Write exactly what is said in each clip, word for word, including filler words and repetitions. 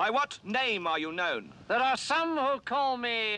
By what name are you known? There are some who call me...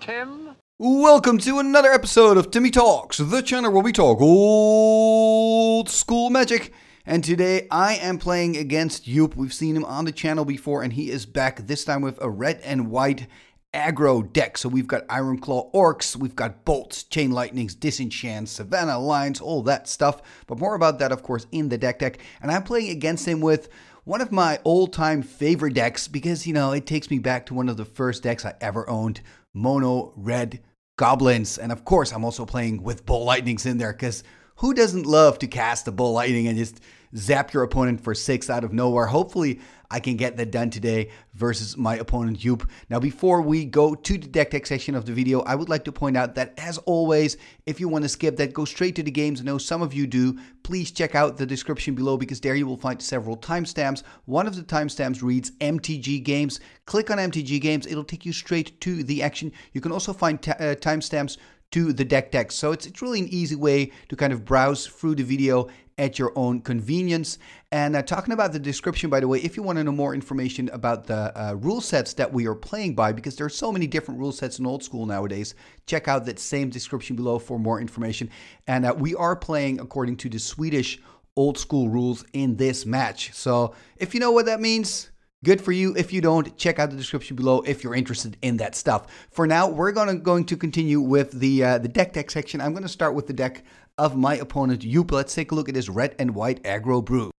Tim? Welcome to another episode of Timmy Talks, the channel where we talk old school magic. And today I am playing against Joep. We've seen him on the channel before, and he is back this time with a red and white aggro deck. So we've got Ironclaw Orcs, we've got Bolts, Chain Lightnings, Disenchant, Savannah Lions, all that stuff. But more about that, of course, in the deck deck. And I'm playing against him with one of my all-time favorite decks because, you know, it takes me back to one of the first decks I ever owned, Mono Red Goblins. And of course, I'm also playing with Ball Lightnings in there because who doesn't love to cast a Ball Lightning and just zap your opponent for six out of nowhere? Hopefully, I can get that done today versus my opponent, Joep. Now, before we go to the deck tech section of the video, I would like to point out that, as always, if you want to skip that, go straight to the games. I know some of you do. Please check out the description below because there you will find several timestamps. One of the timestamps reads M T G Games. Click on M T G Games. It'll take you straight to the action. You can also find uh, timestamps to the deck deck. So it's, it's really an easy way to kind of browse through the video at your own convenience. And uh, talking about the description, by the way, if you want to know more information about the uh, rule sets that we are playing by, because there are so many different rule sets in old school nowadays, check out that same description below for more information. And uh, we are playing according to the Swedish old school rules in this match. So if you know what that means, good for you. If you don't, check out the description below if you're interested in that stuff. For now, we're gonna, going to continue with the uh, the deck deck section. I'm going to start with the deck of my opponent, Joep. Let's take a look at his red and white aggro brew.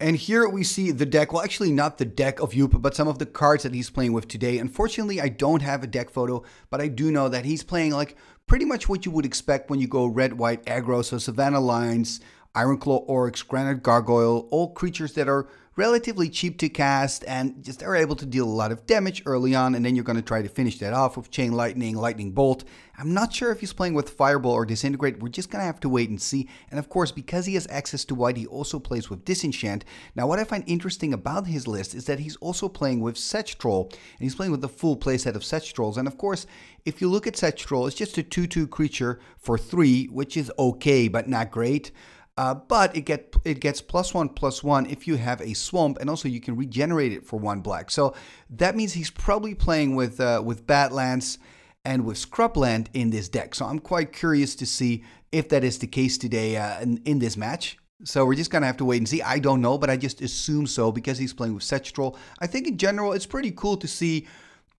And here we see the deck, well actually not the deck of Joep, but some of the cards that he's playing with today. Unfortunately, I don't have a deck photo, but I do know that he's playing like pretty much what you would expect when you go red-white aggro. So Savannah Lions, Ironclaw Orcs, Granite Gargoyle, all creatures that are relatively cheap to cast and just are able to deal a lot of damage early on, and then you're going to try to finish that off with Chain Lightning, Lightning Bolt. I'm not sure if he's playing with Fireball or Disintegrate. We're just going to have to wait and see. And of course, because he has access to white, he also plays with Disenchant. Now, what I find interesting about his list is that he's also playing with Sedge Troll, and he's playing with the full playset of Sedge Trolls. And of course, if you look at Sedge Troll, it's just a two two creature for three, which is okay, but not great. Uh, but it get it gets plus one plus one if you have a swamp, and also you can regenerate it for one black. So that means he's probably playing with uh, with Badlands and with Scrubland in this deck. So I'm quite curious to see if that is the case today uh, in, in this match. So we're just gonna have to wait and see. I don't know, but I just assume so because he's playing with Sedge Troll. I think in general it's pretty cool to see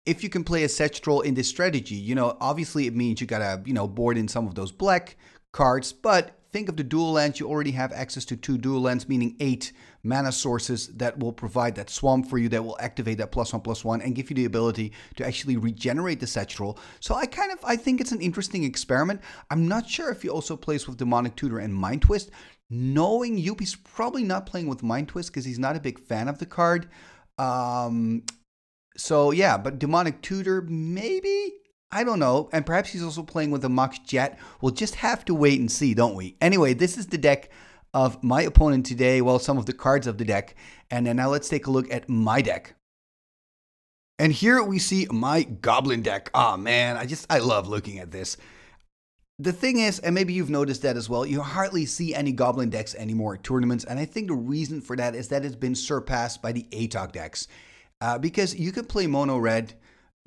if you can play a Sedge Troll in this strategy. You know, obviously it means you gotta you know board in some of those black cards, but think of the dual lands. You already have access to two dual lands, meaning eight mana sources that will provide that swamp for you, that will activate that plus one plus one and give you the ability to actually regenerate the Sedge Troll. So I kind of I think it's an interesting experiment. I'm not sure if he also plays with Demonic Tutor and Mind Twist. Knowing Joep, he's probably not playing with Mind Twist because he's not a big fan of the card. Um, so yeah, but Demonic Tutor maybe. I don't know, and perhaps he's also playing with the Mox Jet. We'll just have to wait and see, don't we? Anyway, this is the deck of my opponent today, well, some of the cards of the deck, and then now let's take a look at my deck. And here we see my Goblin deck. Ah, man, I just, I love looking at this. The thing is, and maybe you've noticed that as well, you hardly see any Goblin decks anymore at tournaments, and I think the reason for that is that it's been surpassed by the Atog decks, uh, because you can play Mono Red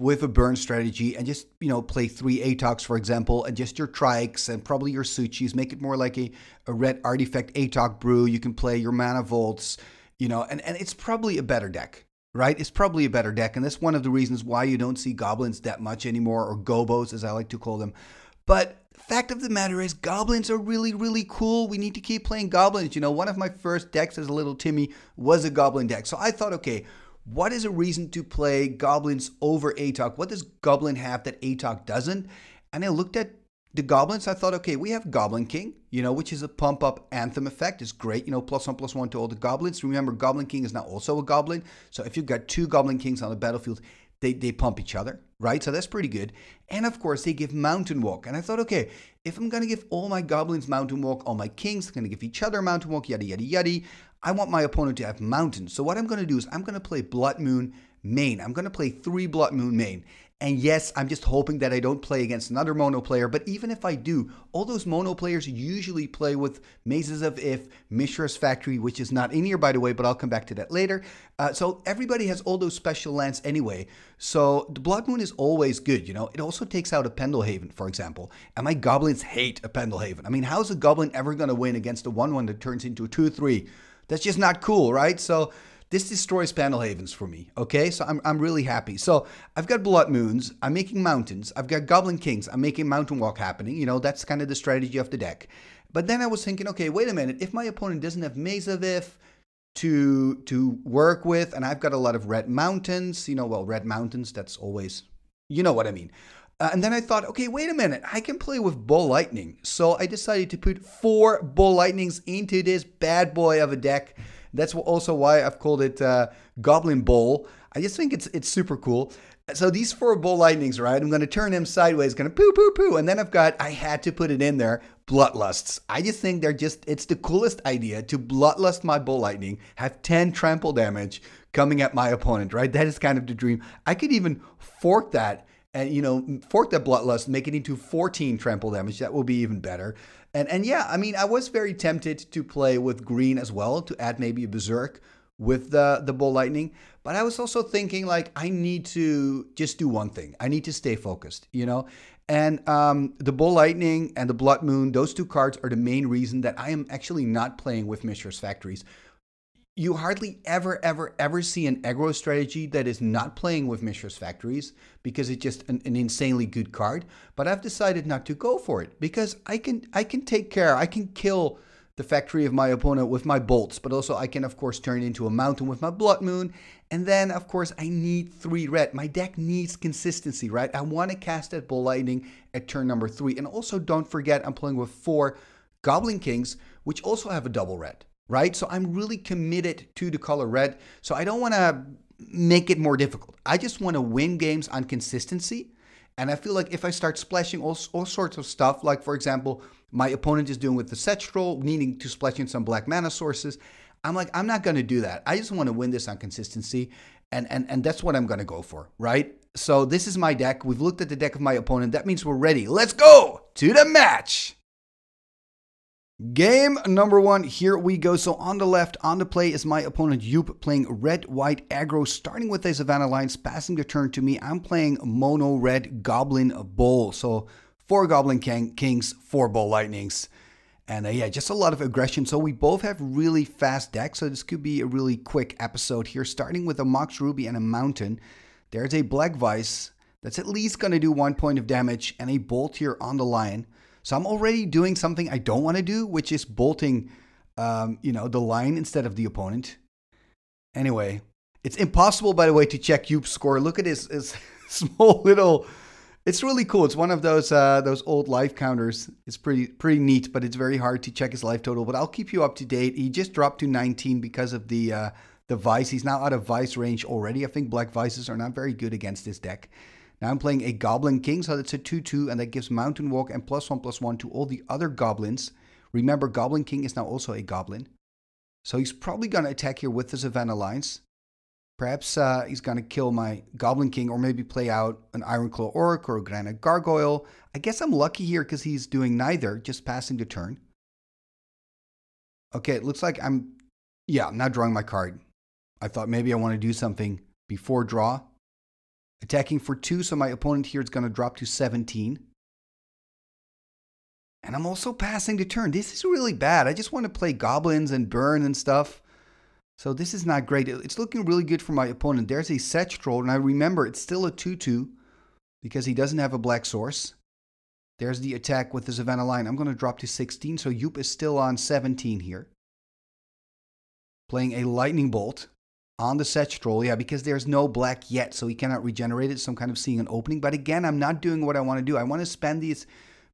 with a burn strategy and just, you know, play three Atogs, for example, and just your trikes and probably your Suchis, make it more like a, a red artifact Atog brew. You can play your Mana Vaults, you know, and, and it's probably a better deck, right? It's probably a better deck, and that's one of the reasons why you don't see Goblins that much anymore, or Gobos, as I like to call them. But fact of the matter is, Goblins are really, really cool. We need to keep playing Goblins. You know, one of my first decks as a little Timmy was a Goblin deck. So I thought, okay, what is a reason to play Goblins over Atog? What does Goblin have that Atog doesn't? And I looked at the Goblins. I thought, okay, we have Goblin King, you know, which is a pump-up anthem effect. It's great, you know, plus one, plus one to all the Goblins. Remember, Goblin King is now also a Goblin. So if you've got two Goblin Kings on the battlefield, they, they pump each other, right? So that's pretty good. And of course, they give Mountain Walk. And I thought, okay, if I'm going to give all my Goblins Mountain Walk, all my Kings, they're going to give each other Mountain Walk, yada, yada, yada. I want my opponent to have mountains. So what I'm going to do is I'm going to play Blood Moon main. I'm going to play three Blood Moon main. And yes, I'm just hoping that I don't play against another mono player, but even if I do, all those mono players usually play with Mazes of If, Mishra's Factory, which is not in here, by the way, but I'll come back to that later. Uh, so everybody has all those special lands anyway. So the Blood Moon is always good, you know. It also takes out a Pendlehaven, for example. And my goblins hate a Pendlehaven. I mean, how's a goblin ever going to win against a one one that turns into a two three? That's just not cool, right? So this destroys Pendlehavens for me, okay? So I'm, I'm really happy. So I've got Blood Moons, I'm making mountains, I've got Goblin Kings, I'm making Mountain Walk happening, you know, that's kind of the strategy of the deck. But then I was thinking, okay, wait a minute, if my opponent doesn't have Maze of If to, to work with, and I've got a lot of red mountains, you know, well, red mountains, that's always, you know what I mean. Uh, and then I thought, okay, wait a minute, I can play with Ball Lightning. So I decided to put four Ball Lightnings into this bad boy of a deck. That's also why I've called it uh, Goblin Bowl. I just think it's it's super cool. So these four Ball Lightnings, right? I'm going to turn them sideways, going to poo, poo, poo. And then I've got, I had to put it in there, Bloodlusts. I just think they're just, it's the coolest idea to Bloodlust my Ball Lightning, have ten trample damage coming at my opponent, right? That is kind of the dream. I could even fork that and, you know, fork that Bloodlust, make it into fourteen trample damage. That will be even better. And, and yeah, I mean, I was very tempted to play with green as well, to add maybe a Berserk with the, the Ball Lightning. But I was also thinking, like, I need to just do one thing. I need to stay focused, you know? And um, the Ball Lightning and the Blood Moon, those two cards are the main reason that I am actually not playing with Mishra's Factories. You hardly ever, ever, ever see an aggro strategy that is not playing with Mishra's Factories because it's just an, an insanely good card. But I've decided not to go for it because I can I can take care. I can kill the factory of my opponent with my bolts, but also I can, of course, turn it into a mountain with my Blood Moon. And then, of course, I need three red. My deck needs consistency, right? I want to cast that Ball Lightning at turn number three. And also, don't forget, I'm playing with four Goblin Kings, which also have a double red. Right? So I'm really committed to the color red. So I don't want to make it more difficult. I just want to win games on consistency. And I feel like if I start splashing all, all sorts of stuff, like for example, my opponent is doing with the Sedge Troll, needing to splash in some black mana sources. I'm like, I'm not going to do that. I just want to win this on consistency. And, and, and that's what I'm going to go for, right? So this is my deck. We've looked at the deck of my opponent. That means we're ready. Let's go to the match. Game number one, here we go. So on the left, on the play is my opponent Joep playing red-white aggro, starting with a Savannah Lions, passing the turn to me. I'm playing Mono Red Goblin Bowl. So four Goblin King, Kings, four Ball Lightnings. And uh, yeah, just a lot of aggression. So we both have really fast decks. So this could be a really quick episode here, starting with a Mox Ruby and a Mountain. There's a Black Vice that's at least going to do one point of damage and a Bolt here on the Lion. So I'm already doing something I don't want to do, which is bolting, um, you know, the line instead of the opponent. Anyway, it's impossible, by the way, to check Joep's score. Look at his, his small little. It's really cool. It's one of those uh, those old life counters. It's pretty pretty neat, but it's very hard to check his life total. But I'll keep you up to date. He just dropped to nineteen because of the uh, the Vice. He's now out of Vice range already. I think Black Vices are not very good against this deck. Now I'm playing a Goblin King, so that's a two two, and that gives Mountain Walk and plus one, plus one to all the other goblins. Remember, Goblin King is now also a goblin. So he's probably going to attack here with the Savannah Lions. Perhaps uh, he's going to kill my Goblin King, or maybe play out an Ironclaw Orc or a Granite Gargoyle. I guess I'm lucky here because he's doing neither, just passing the turn. Okay, it looks like I'm... Yeah, I'm not drawing my card. I thought maybe I want to do something before draw. Attacking for two, so my opponent here is going to drop to seventeen. And I'm also passing the turn. This is really bad. I just want to play goblins and burn and stuff. So this is not great. It's looking really good for my opponent. There's a Sedge Troll, and I remember it's still a two two because he doesn't have a black source. There's the attack with the Savannah Lion. I'm going to drop to sixteen, so Joep is still on seventeen here. Playing a Lightning Bolt on the Sedge Troll, yeah, because there's no black yet, so he cannot regenerate it, so I'm kind of seeing an opening. But again, I'm not doing what I want to do. I want to spend these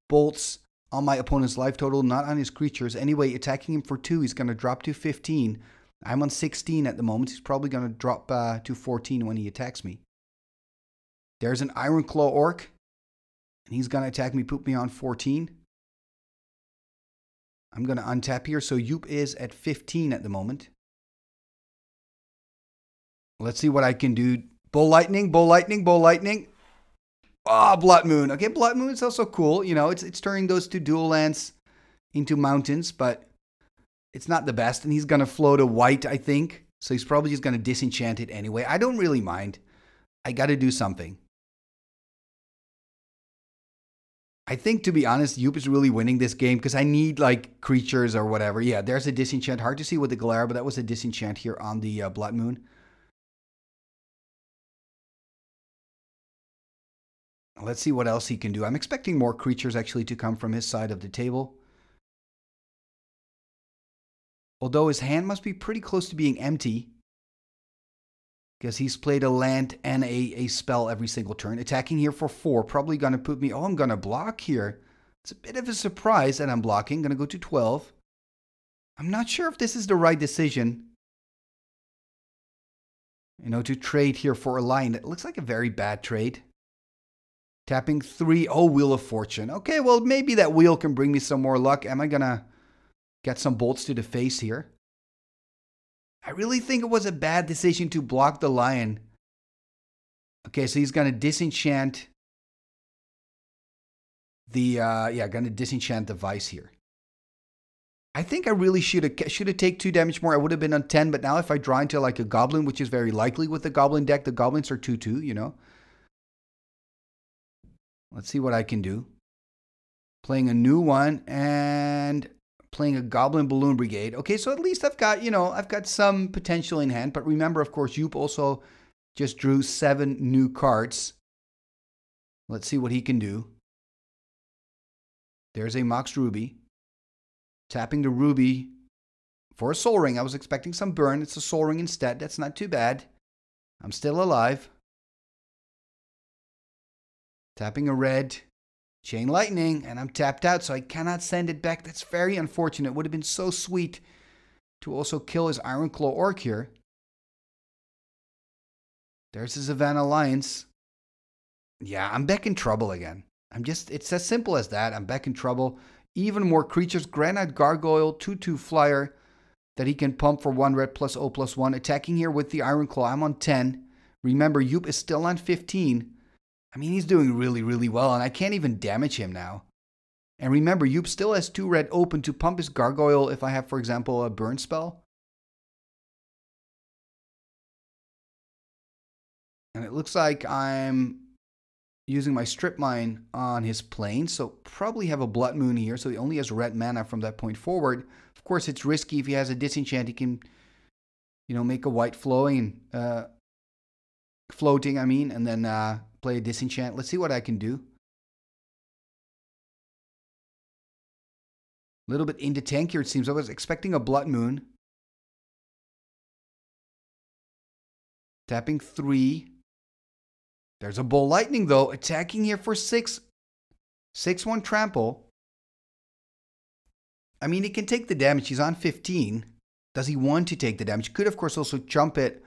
bolts on my opponent's life total, not on his creatures. Anyway, attacking him for two, he's going to drop to fifteen. I'm on sixteen at the moment. He's probably going to drop uh, to fourteen when he attacks me. There's an Ironclaw Orc, and he's going to attack me, put me on fourteen. I'm going to untap here, so Joep is at fifteen at the moment. Let's see what I can do. Ball Lightning, Ball Lightning, Ball Lightning. Oh, Blood Moon. Okay, Blood Moon is also cool. You know, it's it's turning those two dual lands into mountains, but it's not the best. And he's going to float a white, I think. So he's probably just going to disenchant it anyway. I don't really mind. I got to do something. I think, to be honest, Joep is really winning this game because I need, like, creatures or whatever. Yeah, there's a disenchant. Hard to see with the glare, but that was a disenchant here on the uh, Blood Moon. Let's see what else he can do. I'm expecting more creatures, actually, to come from his side of the table. Although his hand must be pretty close to being empty. Because he's played a land and a, a spell every single turn. Attacking here for four. Probably going to put me... Oh, I'm going to block here. It's a bit of a surprise that I'm blocking. Going to go to twelve. I'm not sure if this is the right decision. You know, to trade here for a line. It looks like a very bad trade. Tapping three. Oh, Wheel of Fortune. Okay, well, maybe that wheel can bring me some more luck. Am I going to get some bolts to the face here? I really think it was a bad decision to block the lion. Okay, so he's going to disenchant the, uh, yeah, going to disenchant the vice here. I think I really should have, should have taken two damage more. I would have been on ten, but now if I draw into like a goblin, which is very likely with the goblin deck, the goblins are two two, you know. Let's see what I can do. Playing a new one and... playing a Goblin Balloon Brigade. Okay, so at least I've got, you know, I've got some potential in hand. But remember, of course, Joep also just drew seven new cards. Let's see what he can do. There's a Mox Ruby. Tapping the Ruby for a Sol Ring. I was expecting some burn. It's a Sol Ring instead. That's not too bad. I'm still alive. Tapping a red. Chain Lightning, and I'm tapped out, so I cannot send it back. That's very unfortunate. It would have been so sweet to also kill his Ironclaw Orc here. There's the Savannah Lions. Yeah, I'm back in trouble again. I'm just, it's as simple as that. I'm back in trouble. Even more creatures. Granite Gargoyle, two two flyer that he can pump for one red plus O plus one. Attacking here with the Ironclaw. I'm on ten. Remember, Joep is still on fifteen. I mean, he's doing really, really well, and I can't even damage him now. And remember, Joep still has two red open to pump his gargoyle if I have, for example, a burn spell. And it looks like I'm using my strip mine on his plane, so probably have a Blood Moon here, so he only has red mana from that point forward. Of course, it's risky. If he has a disenchant, he can, you know, make a white flowing, uh, floating, I mean, and then... Uh, play a disenchant. Let's see what I can do. A little bit in the tank here, it seems. I was expecting a Blood Moon. Tapping three. There's a Ball Lightning, though. Attacking here for six. six one trample. I mean, he can take the damage. He's on fifteen. Does he want to take the damage? Could, of course, also jump it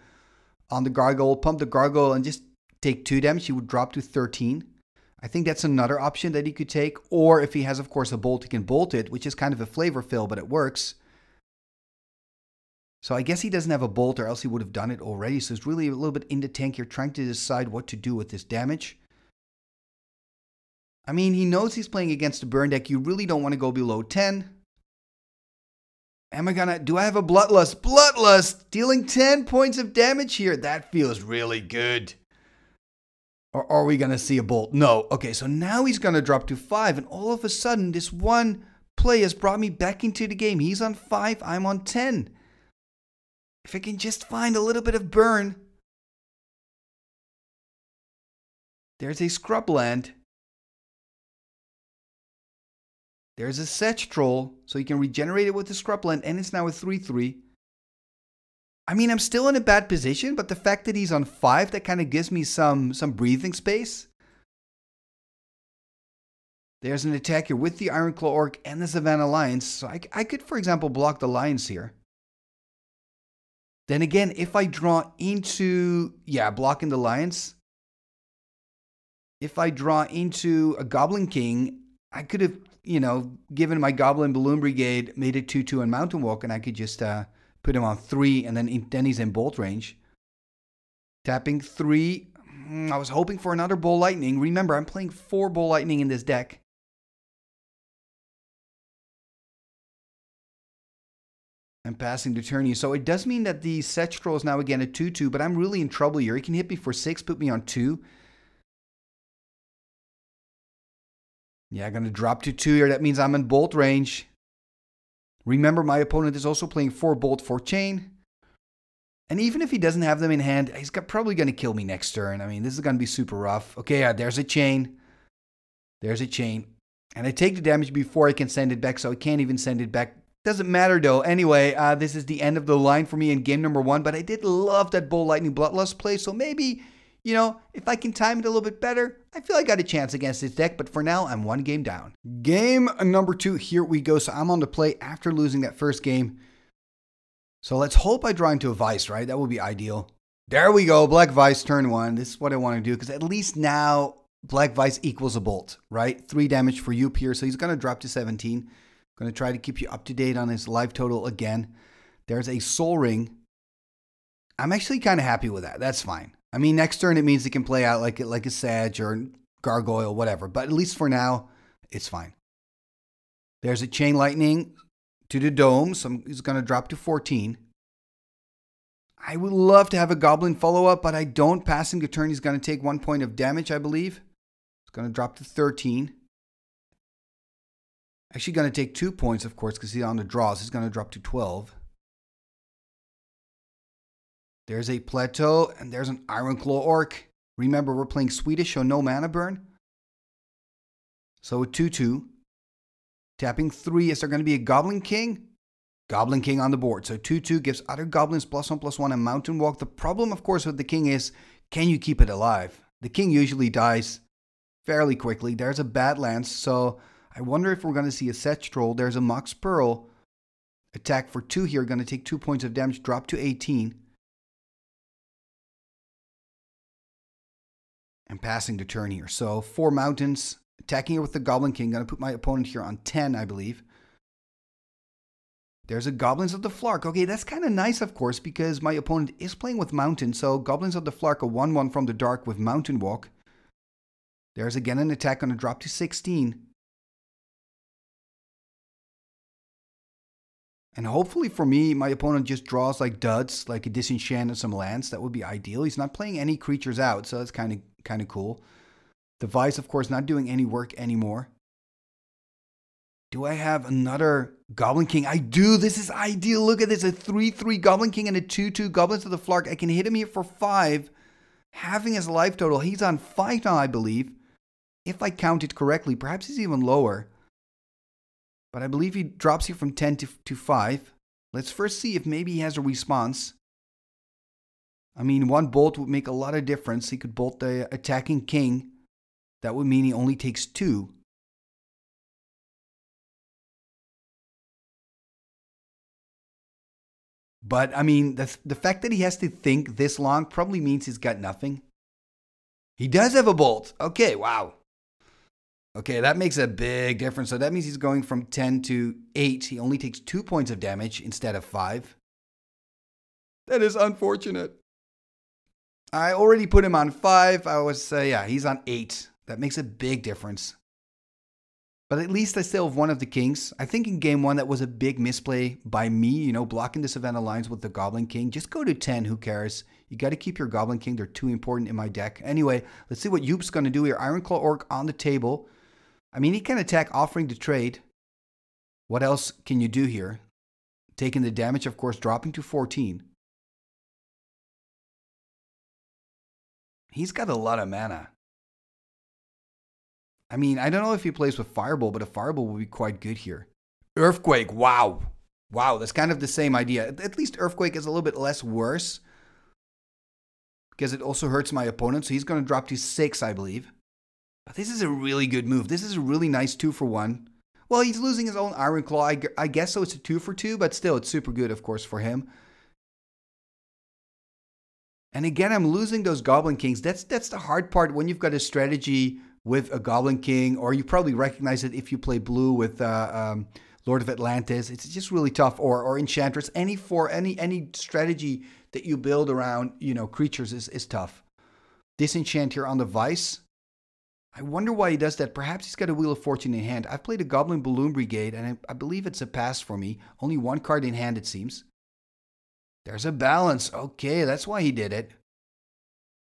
on the gargoyle, pump the gargoyle, and just take two damage, he would drop to thirteen. I think that's another option that he could take. Or if he has, of course, a bolt, he can bolt it, which is kind of a flavor fill, but it works. So I guess he doesn't have a bolt, or else he would have done it already. So it's really a little bit in the tank here, trying to decide what to do with this damage. I mean, he knows he's playing against a burn deck. You really don't want to go below ten. Am I gonna, do I have a Bloodlust? Bloodlust! Dealing ten points of damage here. That feels really good. Or are we going to see a bolt? No. Okay, so now he's going to drop to five. And all of a sudden, this one play has brought me back into the game. He's on five. I'm on ten. If I can just find a little bit of burn. There's a Scrubland. There's a Sedge Troll. So you can regenerate it with the Scrubland. And it's now a three three. I mean, I'm still in a bad position, but the fact that he's on five, that kind of gives me some, some breathing space. There's an attack here with the Ironclaw Orc and the Savannah Lions. So I, I could, for example, block the Lions here. Then again, if I draw into... Yeah, blocking the Lions. If I draw into a Goblin King, I could have, you know, given my Goblin Balloon Brigade, made it two two and Mountain Walk, and I could just... Uh, Put him on three, and then, in, then he's in bolt range. Tapping three. I was hoping for another Ball Lightning. Remember, I'm playing four Ball Lightning in this deck. And passing the turn here. So it does mean that the Sedge Troll is now again a two two, but I'm really in trouble here. He can hit me for six, put me on two. Yeah, I'm going to drop to two here. That means I'm in bolt range. Remember, my opponent is also playing four bolt, four chain. And even if he doesn't have them in hand, he's got, probably going to kill me next turn. I mean, this is going to be super rough. Okay, yeah, there's a chain. There's a chain. And I take the damage before I can send it back, so I can't even send it back. Doesn't matter, though. Anyway, uh, this is the end of the line for me in game number one, but I did love that Ball Lightning Bloodlust play, so maybe, you know, if I can time it a little bit better, I feel I got a chance against this deck, but for now, I'm one game down. Game number two, here we go. So I'm on the play after losing that first game. So let's hope I draw into a Vice, right? That would be ideal. There we go, Black Vice, turn one. This is what I want to do, because at least now Black Vice equals a bolt, right? Three damage for Joep here, so he's going to drop to seventeen. I'm going to try to keep you up to date on his life total again. There's a Sol Ring. I'm actually kind of happy with that. That's fine. I mean, next turn it means he can play out like, like a Sedge or Gargoyle, whatever. But at least for now, it's fine. There's a Chain Lightning to the dome, so he's going to drop to fourteen. I would love to have a Goblin follow-up, but I don't. Passing the turn, he's going to take one point of damage, I believe. He's going to drop to thirteen. Actually going to take two points, of course, because he's on the draws. He's going to drop to twelve. There's a Plateau, and there's an Ironclaw Orc. Remember, we're playing Swedish, so no mana burn. So a two two. Tapping three, is there going to be a Goblin King? Goblin King on the board. So two two gives other goblins plus one, plus one, and Mountain Walk. The problem, of course, with the King is, can you keep it alive? The King usually dies fairly quickly. There's a Badlands, so I wonder if we're going to see a Sedge Troll. There's a Mox Pearl. Attack for two here, going to take two points of damage, drop to eighteen. And passing the turn here. So four mountains. Attacking here with the Goblin King. Going to put my opponent here on ten, I believe. There's a Goblins of the Flarg. Okay, that's kind of nice, of course, because my opponent is playing with Mountain. So Goblins of the Flarg, a one one from the dark with Mountain Walk. There's again an attack on a drop to sixteen. And hopefully for me, my opponent just draws like duds, like a Disenchant and some lands. That would be ideal. He's not playing any creatures out, so that's kind of kind of cool. The Vice, of course, not doing any work anymore. Do I have another Goblin King? I do. This is ideal. Look at this. A three three Goblin King and a two two Goblins of the Flarg. I can hit him here for five. Halving his life total. He's on five now, I believe. If I count it correctly. Perhaps he's even lower. But I believe he drops here from ten to, to five. Let's first see if maybe he has a response. I mean, one bolt would make a lot of difference. He could bolt the attacking king. That would mean he only takes two. But, I mean, the, the fact that he has to think this long probably means he's got nothing. He does have a bolt. Okay, wow. Okay, that makes a big difference. So that means he's going from ten to eight. He only takes two points of damage instead of five. That is unfortunate. I already put him on five. I was, uh, yeah, he's on eight. That makes a big difference. But at least I still have one of the kings. I think in game one, that was a big misplay by me, you know, blocking the Savannah Lions with the Goblin King. Just go to ten, who cares? You got to keep your Goblin King. They're too important in my deck. Anyway, let's see what Joep's going to do here. Ironclaw Orc on the table. I mean, he can attack offering to trade. What else can you do here? Taking the damage, of course, dropping to fourteen. He's got a lot of mana. I mean, I don't know if he plays with Fireball, but a Fireball will be quite good here. Earthquake, wow. Wow, that's kind of the same idea. At least Earthquake is a little bit less worse. Because it also hurts my opponent, so he's going to drop to six, I believe. But this is a really good move. This is a really nice two for one. Well, he's losing his own Ironclaw, I guess, so it's a two for two, but still, it's super good, of course, for him. And again, I'm losing those Goblin Kings. That's that's the hard part when you've got a strategy with a Goblin King, or you probably recognize it if you play blue with uh, um, Lord of Atlantis. It's just really tough, or or Enchantress. Any for any any strategy that you build around you know creatures is is tough. Disenchant here on the Vice. I wonder why he does that. Perhaps he's got a Wheel of Fortune in hand. I've played a Goblin Balloon Brigade, and I, I believe it's a pass for me. Only one card in hand, it seems. There's a Balance. Okay, that's why he did it.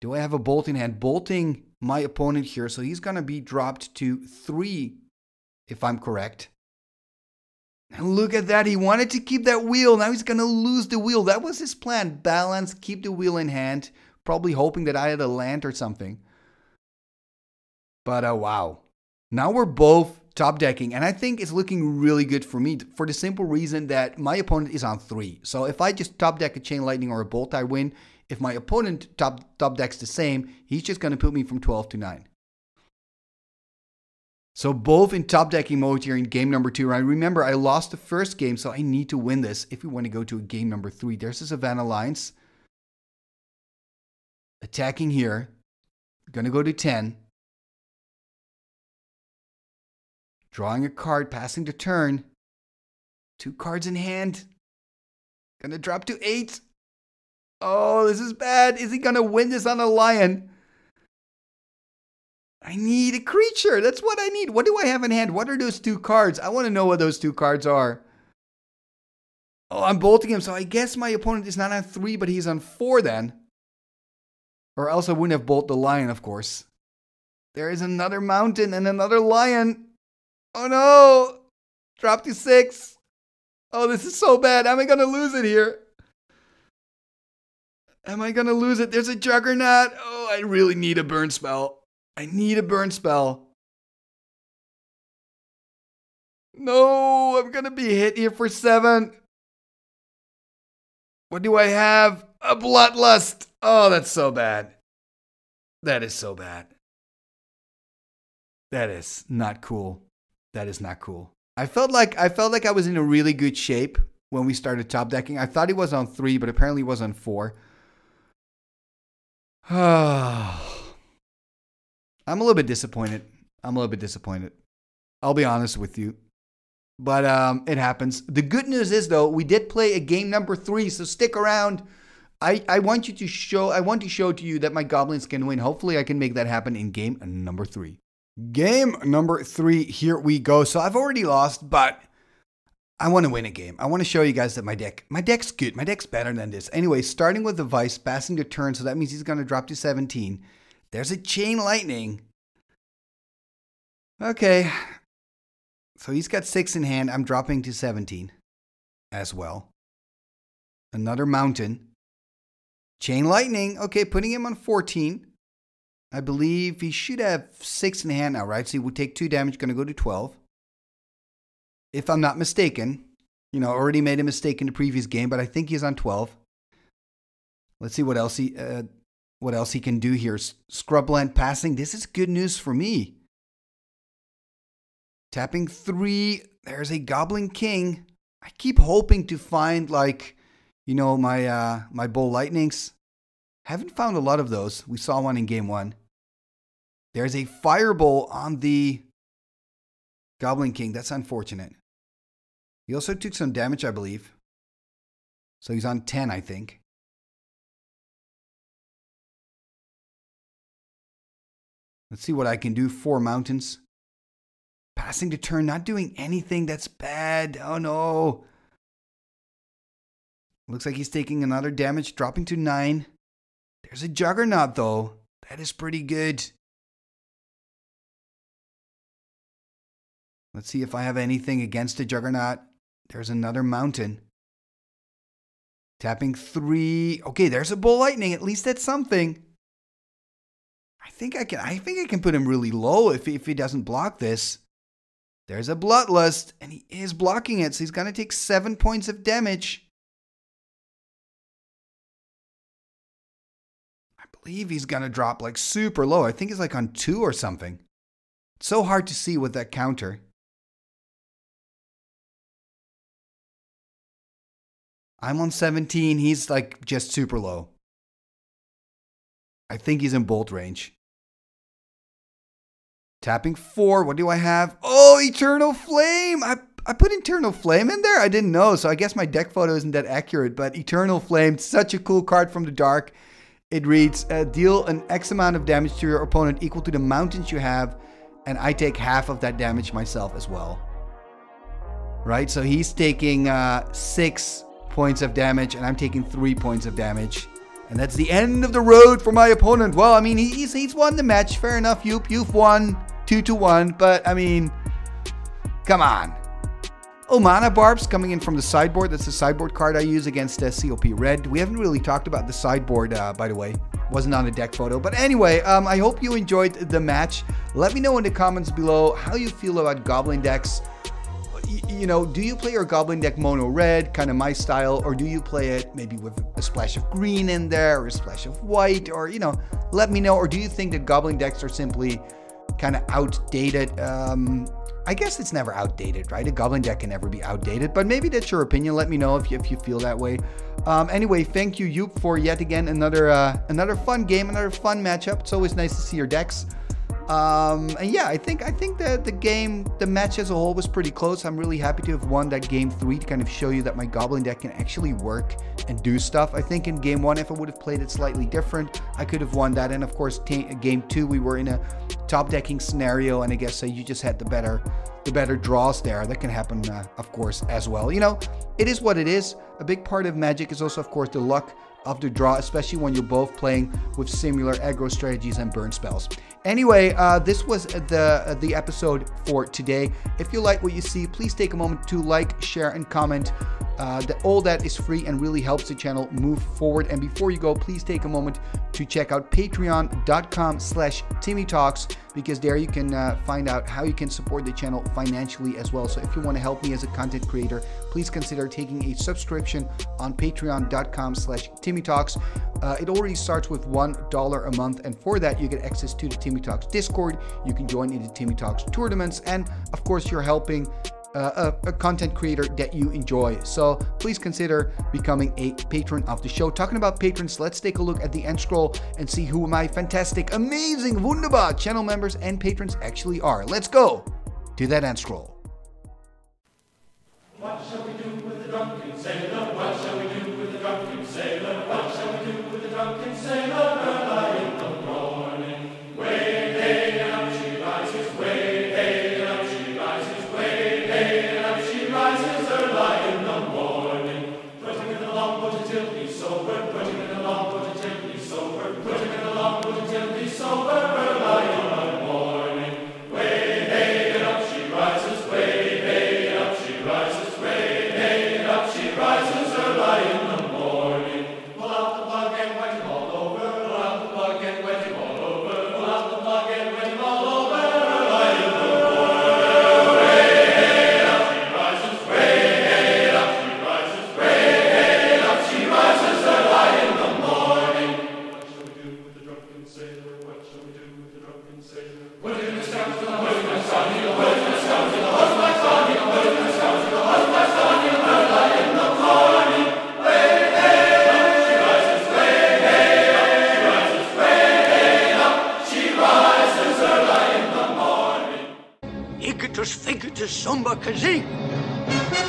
Do I have a Bolt in hand? Bolting my opponent here, so he's going to be dropped to three, if I'm correct. And look at that. He wanted to keep that wheel. Now he's going to lose the wheel. That was his plan. Balance, keep the wheel in hand. Probably hoping that I had a land or something. But uh, wow, now we're both top decking, and I think it's looking really good for me for the simple reason that my opponent is on three. So if I just top deck a Chain Lightning or a Bolt, I win. If my opponent top, top decks the same, he's just going to put me from twelve to nine. So both in top decking mode here in game number two. I remember I lost the first game, so I need to win this if we want to go to a game number three. There's the Savannah Lions. Attacking here. Going to go to ten. Drawing a card, passing the turn. Two cards in hand. Gonna drop to eight. Oh, this is bad. Is he gonna win this on a lion? I need a creature. That's what I need. What do I have in hand? What are those two cards? I want to know what those two cards are. Oh, I'm bolting him. So I guess my opponent is not on three, but he's on four then. Or else I wouldn't have bolted the lion, of course. There is another mountain and another lion. Oh no! Drop to six. Oh, this is so bad. Am I gonna lose it here? Am I gonna lose it? There's a Juggernaut. Oh, I really need a burn spell. I need a burn spell. No, I'm gonna be hit here for seven. What do I have? A Bloodlust. Oh, that's so bad. That is so bad. That is not cool. That is not cool. I felt like I felt like I was in a really good shape when we started top decking. I thought he was on three, but apparently he was on four. I'm a little bit disappointed. I'm a little bit disappointed. I'll be honest with you. But um, it happens. The good news is though, we did play a game number three, so stick around. I, I want you to show I want to show to you that my goblins can win. Hopefully I can make that happen in game number three. Game number three, here we go. So I've already lost, but I want to win a game. I want to show you guys that my deck, my deck's good. My deck's better than this. Anyway, starting with the Vice, passing the turn. So that means he's going to drop to seventeen. There's a Chain Lightning. Okay. So he's got six in hand. I'm dropping to seventeen as well. Another mountain. Chain Lightning. Okay, putting him on fourteen. I believe he should have six in hand now, right? So he would take two damage, going to go to twelve. If I'm not mistaken. You know, already made a mistake in the previous game, but I think he's on twelve. Let's see what else he, uh, what else he can do here. Scrubland passing. This is good news for me. Tapping three. There's a Goblin King. I keep hoping to find, like, you know, my, uh, my Ball Lightnings. Haven't found a lot of those. We saw one in game one. There's a Fireball on the Goblin King. That's unfortunate. He also took some damage, I believe. So he's on ten, I think. Let's see what I can do. Four mountains. Passing the turn, not doing anything. That's bad. Oh, no. Looks like he's taking another damage, dropping to nine. There's a Juggernaut, though. That is pretty good. Let's see if I have anything against the Juggernaut. There's another mountain. Tapping three. Okay, there's a Ball Lightning. At least that's something. I think I can I think I can put him really low if, if he doesn't block this. There's a Bloodlust, and he is blocking it, so he's gonna take seven points of damage. I believe he's gonna drop like super low. I think he's like on two or something. It's so hard to see with that counter. I'm on seventeen. He's like just super low. I think he's in bolt range. Tapping four. What do I have? Oh, Eternal Flame. I, I put Eternal Flame in there. I didn't know. So I guess my deck photo isn't that accurate. But Eternal Flame, such a cool card from the dark. It reads, uh, deal an X amount of damage to your opponent equal to the mountains you have, and I take half of that damage myself as well. Right, so he's taking uh, six points of damage, and I'm taking three points of damage. And that's the end of the road for my opponent. Well, I mean, he's, he's won the match. Fair enough, Joep, you've won two to one, but I mean, come on. Omana Barbs coming in from the sideboard. That's the sideboard card I use against uh, C O P Red. We haven't really talked about the sideboard, uh, by the way. Wasn't on a deck photo. But anyway, um, I hope you enjoyed the match. Let me know in the comments below how you feel about Goblin decks. Y you know, do you play your Goblin deck Mono Red, kind of my style, or do you play it maybe with a splash of green in there, or a splash of white, or, you know, let me know. Or do you think that Goblin decks are simply kind of outdated? Um... I guess it's never outdated, right? A Goblin deck can never be outdated, but maybe that's your opinion. Let me know if you, if you feel that way. Um, anyway, thank you, Joep, for yet again another uh, another fun game, another fun matchup. It's always nice to see your decks. Um, and yeah, I think I think that the game, the match as a whole was pretty close. I'm really happy to have won that game three to kind of show you that my Goblin deck can actually work and do stuff. I think in game one, if I would have played it slightly different, I could have won that. And of course, game two, we were in a top decking scenario, and I guess so you just had the better the better draws there. That can happen, uh, of course, as well. You know, it is what it is. A big part of Magic is also, of course, the luck of the draw, especially when you're both playing with similar aggro strategies and burn spells. Anyway, uh, this was the the episode for today. If you like what you see, please take a moment to like, share, and comment. Uh, the, all that is free and really helps the channel move forward. And before you go, please take a moment to check out patreon dot com slash Timmy Talks, because there you can uh, find out how you can support the channel financially as well. So if you want to help me as a content creator, please consider taking a subscription on patreon dot com slash Timmy Talks. Uh, it already starts with one dollar a month, and for that you get access to the Timmy Talks Discord. You can join in the Timmy Talks tournaments, and of course you're helping Uh, a, a content creator that you enjoy. So please consider becoming a patron of the show. Talking about patrons, let's take a look at the end scroll and see who my fantastic, amazing, wunderbar channel members and patrons actually are. Let's go to that end scroll. What shall we do with the drunken sailor? What shall we do with the drunken sailor? What shall we do with the drunken sailor? Somba Kazi.